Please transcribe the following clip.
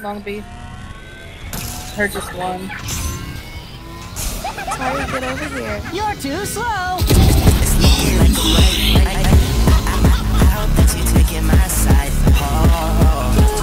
Long B. Her just one. Sorry, get over here. You're too slow. I hope that you're taking my side.